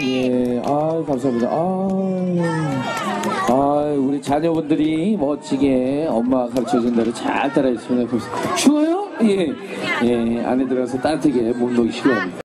예. 아, 감사합니다. 우리 자녀분들이 멋지게 엄마 가르쳐준 대로 잘 따라해주시면. 추워요? 예. 예, 안에 들어가서 따뜻하게 몸 녹이시고.